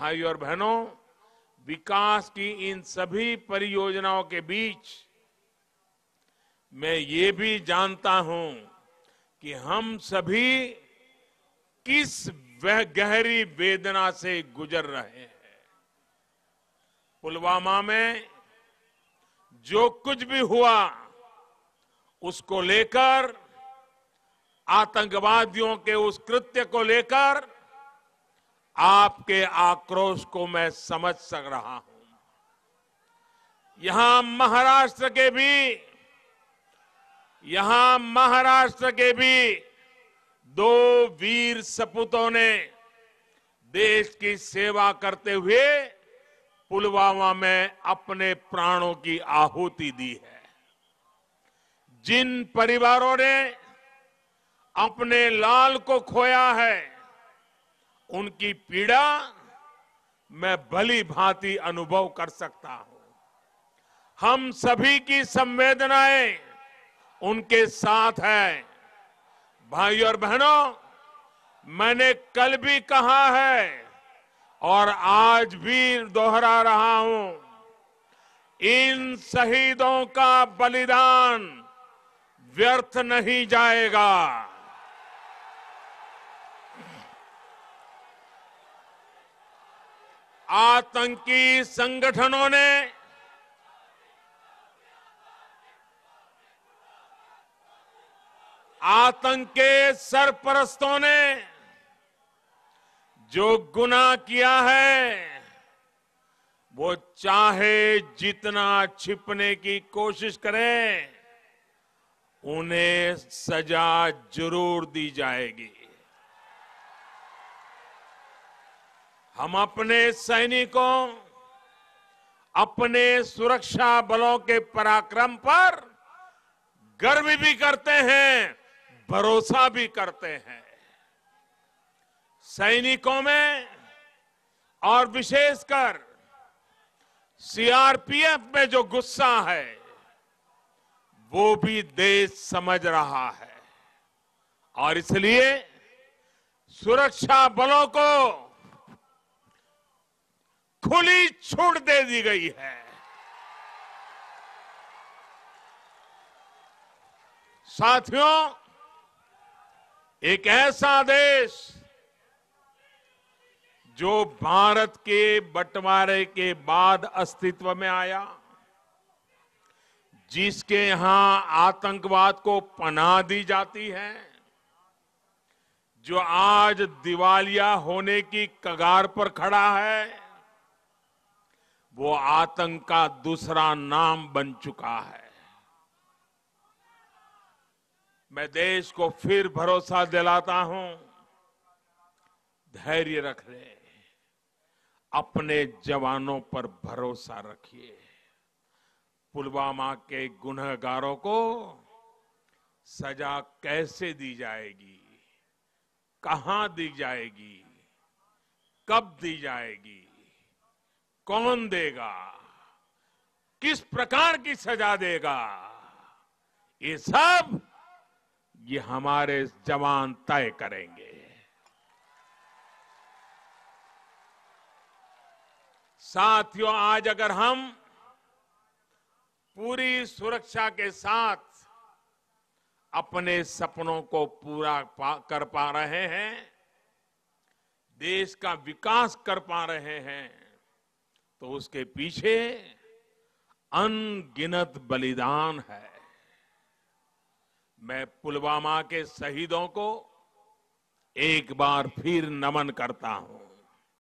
भाइयों और बहनों, विकास की इन सभी परियोजनाओं के बीच मैं ये भी जानता हूं कि हम सभी किस वह गहरी वेदना से गुजर रहे हैं। पुलवामा में जो कुछ भी हुआ उसको लेकर, आतंकवादियों के उस कृत्य को लेकर आपके आक्रोश को मैं समझ सक रहा हूं। यहां महाराष्ट्र के भी दो वीर सपूतों ने देश की सेवा करते हुए पुलवामा में अपने प्राणों की आहुति दी है। जिन परिवारों ने अपने लाल को खोया है उनकी पीड़ा मैं भली भांति अनुभव कर सकता हूं। हम सभी की संवेदनाएं उनके साथ हैं। भाइयों और बहनों, मैंने कल भी कहा है और आज भी दोहरा रहा हूं, इन शहीदों का बलिदान व्यर्थ नहीं जाएगा। आतंकी संगठनों ने आतंक के सरपरस्तों ने जो गुनाह किया है वो चाहे जितना छिपने की कोशिश करें उन्हें सजा जरूर दी जाएगी। हम अपने सैनिकों, अपने सुरक्षा बलों के पराक्रम पर गर्व भी करते हैं, भरोसा भी करते हैं। सैनिकों में और विशेषकर सीआरपीएफ में जो गुस्सा है वो भी देश समझ रहा है और इसलिए सुरक्षा बलों को खुली छूट दे दी गई है। साथियों, एक ऐसा देश जो भारत के बंटवारे के बाद अस्तित्व में आया, जिसके यहां आतंकवाद को पनाह दी जाती है, जो आज दिवालिया होने की कगार पर खड़ा है, वो आतंक का दूसरा नाम बन चुका है। मैं देश को फिर भरोसा दिलाता हूं, धैर्य रख ले, अपने जवानों पर भरोसा रखिए। पुलवामा के गुनहगारों को सजा कैसे दी जाएगी, कहां दी जाएगी, कब दी जाएगी, कौन देगा, किस प्रकार की सजा देगा, ये हमारे जवान तय करेंगे। साथियों, आज अगर हम पूरी सुरक्षा के साथ अपने सपनों को पूरा कर पा रहे हैं, देश का विकास कर पा रहे हैं, तो उसके पीछे अनगिनत बलिदान है। मैं पुलवामा के शहीदों को एक बार फिर नमन करता हूं।